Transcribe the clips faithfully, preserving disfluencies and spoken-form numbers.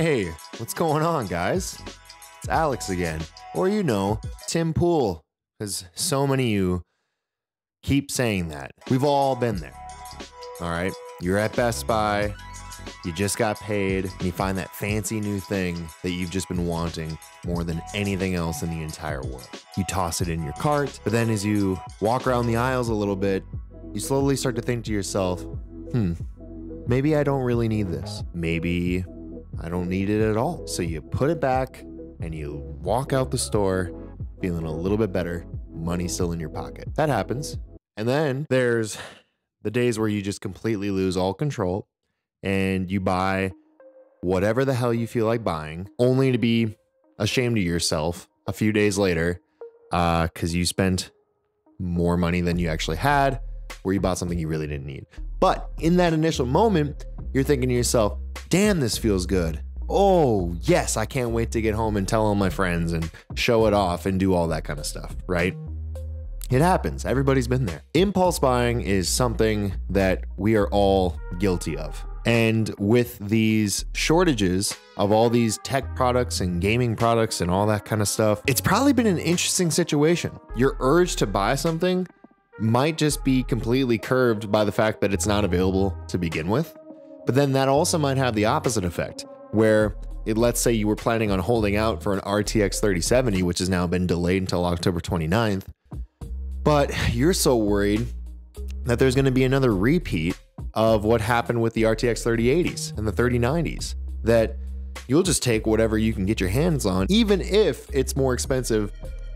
Hey, what's going on, guys? It's Alex again, or you know, Tim Pool, because so many of you keep saying that. We've all been there, all right? You're at Best Buy, you just got paid, and you find that fancy new thing that you've just been wanting more than anything else in the entire world. You toss it in your cart, but then as you walk around the aisles a little bit, you slowly start to think to yourself, hmm, maybe I don't really need this. Maybe I don't need it at all. So you put it back and you walk out the store feeling a little bit better, money still in your pocket. That happens. And then there's the days where you just completely lose all control and you buy whatever the hell you feel like buying, only to be ashamed of yourself a few days later uh, because you spent more money than you actually had, where you bought something you really didn't need. But in that initial moment, you're thinking to yourself, damn, this feels good. Oh yes, I can't wait to get home and tell all my friends and show it off and do all that kind of stuff, right? It happens, everybody's been there. Impulse buying is something that we are all guilty of. And with these shortages of all these tech products and gaming products and all that kind of stuff, it's probably been an interesting situation. Your urge to buy something might just be completely curbed by the fact that it's not available to begin with. But then that also might have the opposite effect, where it, let's say you were planning on holding out for an R T X thirty seventy, which has now been delayed until October twenty-ninth, but you're so worried that there's going to be another repeat of what happened with the R T X thirty eighties and the thirty nineties, that you'll just take whatever you can get your hands on, even if it's more expensive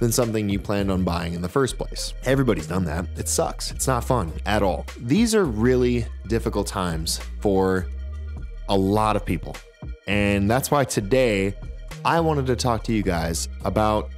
than something you planned on buying in the first place. Everybody's done that. It sucks. It's not fun at all. These are really difficult times for a lot of people. And that's why today I wanted to talk to you guys about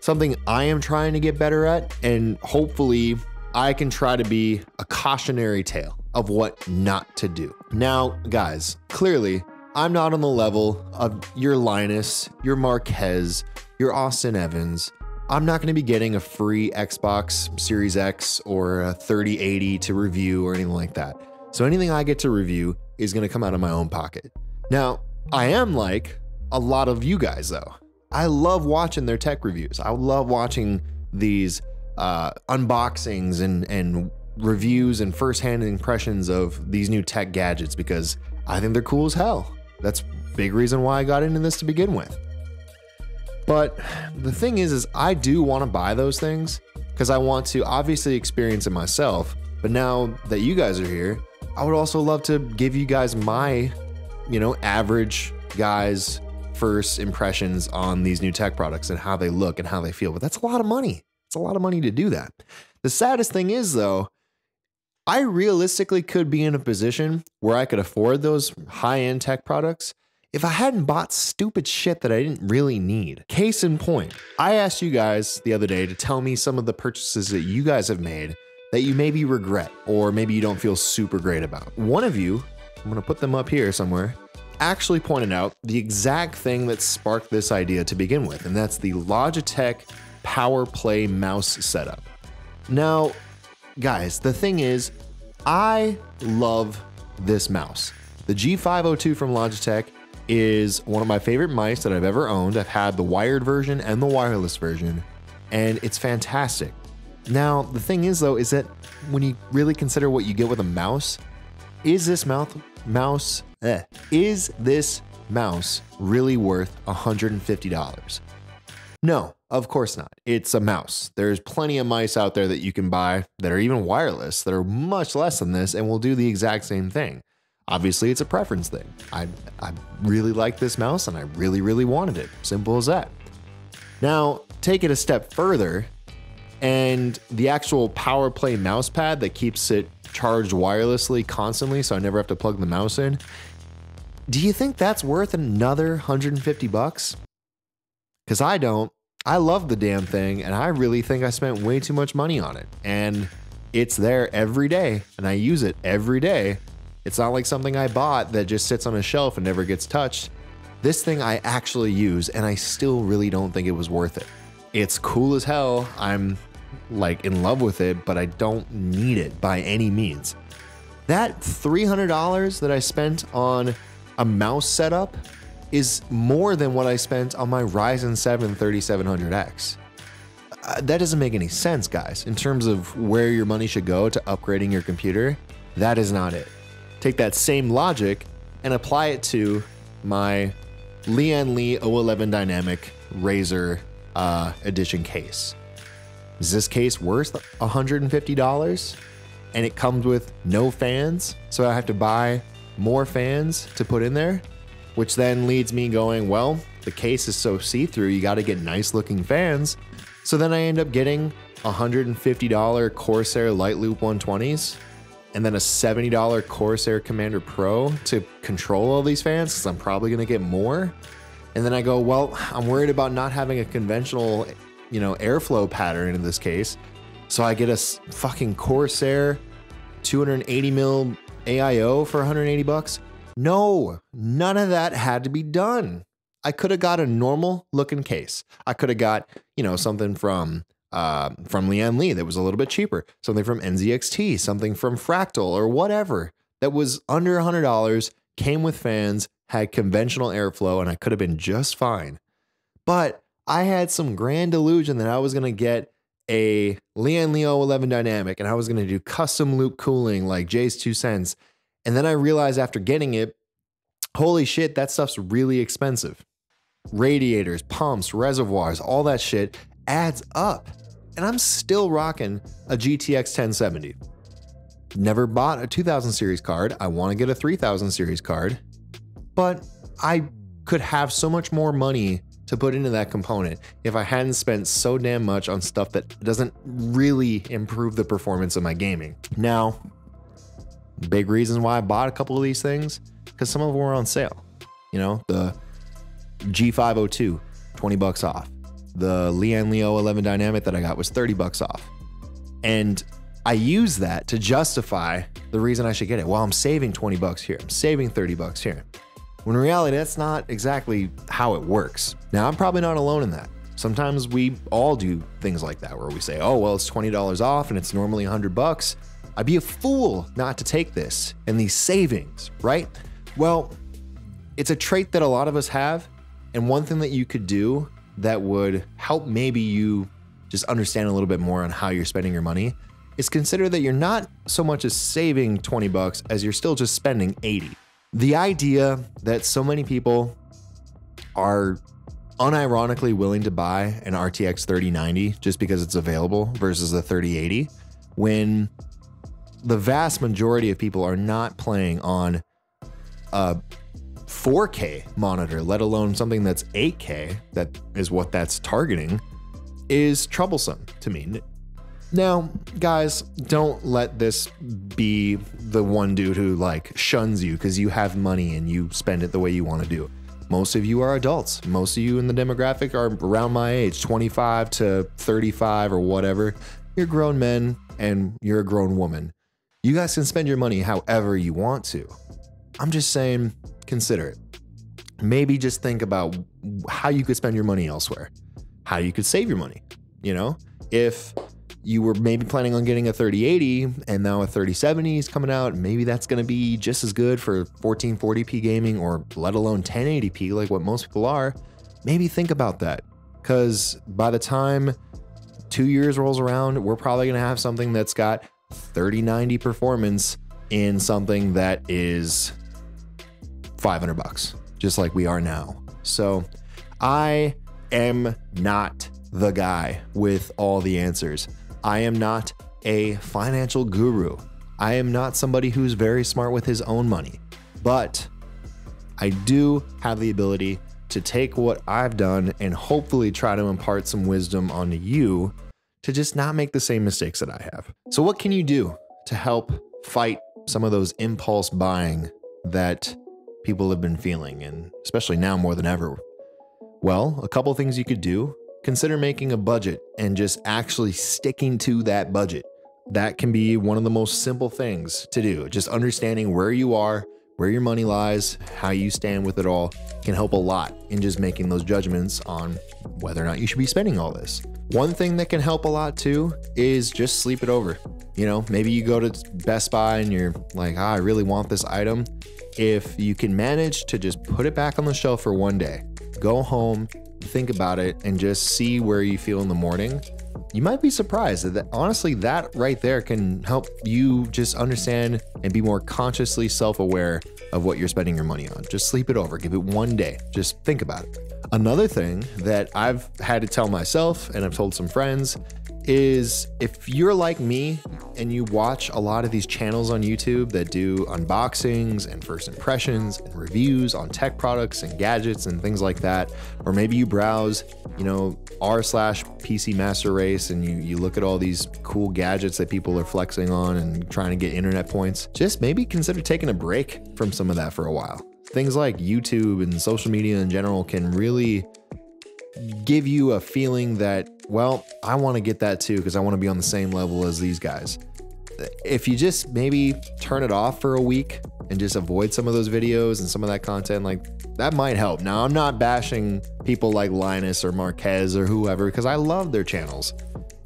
something I am trying to get better at, and hopefully I can try to be a cautionary tale of what not to do. Now, guys, clearly I'm not on the level of your Linus, your Marquez, your Austin Evans. I'm not going to be getting a free Xbox Series X or a thirty eighty to review or anything like that. So anything I get to review is going to come out of my own pocket. Now, I am like a lot of you guys though. I love watching their tech reviews. I love watching these uh, unboxings and, and reviews and firsthand impressions of these new tech gadgets because I think they're cool as hell. That's a big reason why I got into this to begin with. But the thing is, is I do want to buy those things because I want to obviously experience it myself. But now that you guys are here, I would also love to give you guys my, you know, average guy's first impressions on these new tech products and how they look and how they feel. But that's a lot of money. It's a lot of money to do that. The saddest thing is though, I realistically could be in a position where I could afford those high-end tech products if I hadn't bought stupid shit that I didn't really need. Case in point, I asked you guys the other day to tell me some of the purchases that you guys have made that you maybe regret, or maybe you don't feel super great about. One of you, I'm gonna put them up here somewhere, actually pointed out the exact thing that sparked this idea to begin with, and that's the Logitech PowerPlay mouse setup. Now, guys, the thing is, I love this mouse. The G five oh two from Logitech is one of my favorite mice that I've ever owned. I've had the wired version and the wireless version, and it's fantastic. Now, the thing is though, is that when you really consider what you get with a mouse, is this mouth, mouse, eh, is this mouse really worth one hundred fifty dollars? No, of course not. It's a mouse. There's plenty of mice out there that you can buy that are even wireless that are much less than this and will do the exact same thing. Obviously, it's a preference thing. I, I really like this mouse and I really, really wanted it. Simple as that. Now, take it a step further, and the actual PowerPlay mouse pad that keeps it charged wirelessly constantly so I never have to plug the mouse in. Do you think that's worth another one hundred fifty bucks? Because I don't. I love the damn thing and I really think I spent way too much money on it. And it's there every day and I use it every day. It's not like something I bought that just sits on a shelf and never gets touched. This thing I actually use and I still really don't think it was worth it. It's cool as hell. I'm like in love with it, but I don't need it by any means. That three hundred dollars that I spent on a mouse setup is more than what I spent on my Ryzen seven thirty-seven hundred X. Uh, that doesn't make any sense, guys. In terms of where your money should go to upgrading your computer, that is not it. Take that same logic and apply it to my Lian Li O eleven Dynamic Razer uh, Edition case. Is this case worth one hundred fifty dollars? And it comes with no fans, so I have to buy more fans to put in there, which then leads me going, well, the case is so see-through, you gotta get nice looking fans. So then I end up getting one hundred fifty dollar Corsair Light Loop one twenties, and then a seventy dollar Corsair Commander Pro to control all these fans, because I'm probably gonna get more. And then I go, well, I'm worried about not having a conventional, you know, airflow pattern in this case. So I get a fucking Corsair two hundred eighty mil A I O for one hundred eighty bucks. No, none of that had to be done. I could have got a normal looking case. I could have got, you know, something from uh, from Lian Li that was a little bit cheaper, something from N Z X T, something from Fractal or whatever that was under one hundred dollars, came with fans, had conventional airflow, and I could have been just fine. But I had some grand delusion that I was going to get a Lian Li O eleven Dynamic and I was going to do custom loop cooling like Jay's two cents. And then I realized after getting it, holy shit, that stuff's really expensive. Radiators, pumps, reservoirs, all that shit adds up. And I'm still rocking a G T X ten seventy. Never bought a two thousand series card. I want to get a three thousand series card, but I could have so much more money to put into that component if I hadn't spent so damn much on stuff that doesn't really improve the performance of my gaming. Now, big reason why I bought a couple of these things, because some of them were on sale. You know, the G five oh two, twenty bucks off. The Lian Li O eleven Dynamic that I got was thirty bucks off. And I use that to justify the reason I should get it. Well, I'm saving twenty bucks here, I'm saving thirty bucks here. When in reality, that's not exactly how it works. Now, I'm probably not alone in that. Sometimes we all do things like that where we say, oh, well, it's twenty dollars off and it's normally one hundred bucks. I'd be a fool not to take this and these savings, right? Well, it's a trait that a lot of us have. And one thing that you could do that would help maybe you just understand a little bit more on how you're spending your money is consider that you're not so much as saving twenty bucks as you're still just spending eighty. The idea that so many people are unironically willing to buy an R T X thirty ninety just because it's available versus the thirty eighty, when the vast majority of people are not playing on a four K monitor, let alone something that's eight K, that is what that's targeting, is troublesome to me. Now, guys, don't let this be the one dude who like shuns you because you have money and you spend it the way you want to do. Most of you are adults. Most of you in the demographic are around my age, twenty-five to thirty-five or whatever. You're grown men and you're a grown woman. You guys can spend your money however you want to. I'm just saying, consider it. Maybe just think about how you could spend your money elsewhere, how you could save your money. You know, if you were maybe planning on getting a thirty eighty and now a thirty seventy is coming out, maybe that's going to be just as good for fourteen forty p gaming, or let alone ten eighty p like what most people are. Maybe think about that, because by the time two years rolls around, we're probably going to have something that's got thirty ninety performance in something that is five hundred bucks, just like we are now. So I am not the guy with all the answers. I am not a financial guru. I am not somebody who's very smart with his own money, but I do have the ability to take what I've done and hopefully try to impart some wisdom onto you to just not make the same mistakes that I have. So what can you do to help fight some of those impulse buying that people have been feeling, and especially now more than ever? Well, a couple things you could do. Consider making a budget and just actually sticking to that budget. That can be one of the most simple things to do. Just understanding where you are, where your money lies, how you stand with it all can help a lot in just making those judgments on whether or not you should be spending all this. One thing that can help a lot too is just sleep it over. You know, maybe you go to Best Buy and you're like, ah, I really want this item. if you can manage to just put it back on the shelf for one day, go home, think about it, and just see where you feel in the morning, you might be surprised that, that honestly, that right there can help you just understand and be more consciously self-aware of what you're spending your money on. Just sleep it over, give it one day, just think about it. Another thing that I've had to tell myself and I've told some friends is if you're like me and you watch a lot of these channels on YouTube that do unboxings and first impressions and reviews on tech products and gadgets and things like that, or maybe you browse, you know, r slash P C Master Race and you, you look at all these cool gadgets that people are flexing on and trying to get internet points, just maybe consider taking a break from some of that for a while. Things like YouTube and social media in general can really give you a feeling that, well, I want to get that too because I want to be on the same level as these guys. If you just maybe turn it off for a week and just avoid some of those videos and some of that content, like that might help. Now, I'm not bashing people like Linus or Marquez or whoever because I love their channels.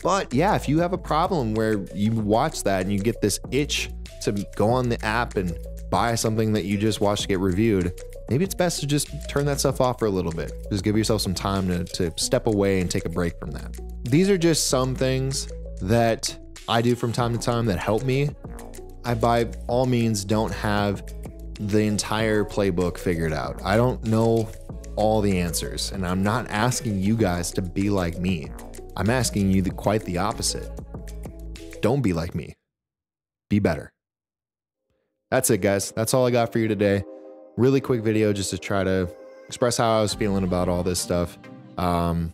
But yeah, if you have a problem where you watch that and you get this itch to go on the app and buy something that you just watched get reviewed, maybe it's best to just turn that stuff off for a little bit. Just give yourself some time to, to step away and take a break from that. These are just some things that I do from time to time that help me. I, by all means, don't have the entire playbook figured out. I don't know all the answers, and I'm not asking you guys to be like me. I'm asking you the, quite the opposite. Don't be like me. Be better. That's it, guys. That's all I got for you today. Really quick video just to try to express how I was feeling about all this stuff. Um,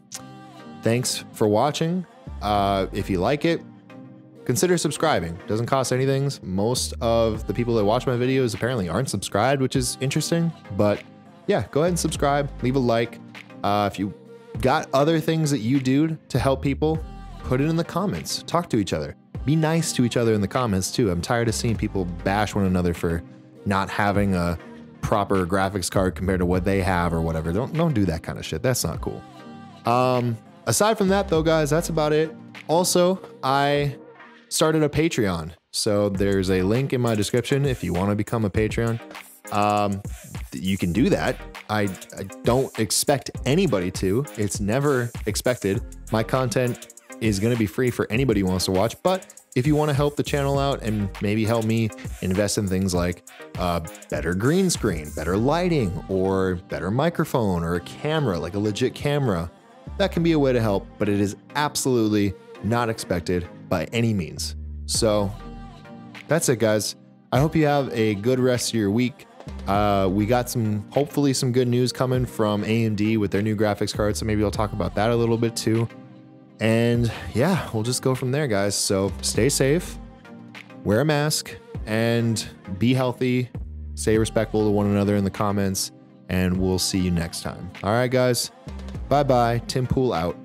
thanks for watching. Uh, if you like it, consider subscribing. Doesn't cost anything. Most of the people that watch my videos apparently aren't subscribed, which is interesting. But yeah, go ahead and subscribe. Leave a like. Uh, if you got other things that you do to help people, put it in the comments. Talk to each other. Be nice to each other in the comments too. I'm tired of seeing people bash one another for not having a proper graphics card compared to what they have or whatever. Don't don't do that kind of shit. That's not cool. Um, aside from that though, guys, that's about it. Also, I started a Patreon. So there's a link in my description if you want to become a Patreon. Um, you can do that. I, I don't expect anybody to. It's never expected. My content is going to be free for anybody who wants to watch, but if you want to help the channel out and maybe help me invest in things like uh, better green screen, better lighting, or better microphone, or a camera, like a legit camera, that can be a way to help, but it is absolutely not expected by any means. So that's it, guys. I hope you have a good rest of your week. Uh, we got some, hopefully some good news coming from A M D with their new graphics card, so maybe I'll talk about that a little bit too. And yeah, we'll just go from there, guys. So stay safe, wear a mask, and be healthy. Stay respectful to one another in the comments, and we'll see you next time. All right, guys. Bye-bye. Tim Pool out.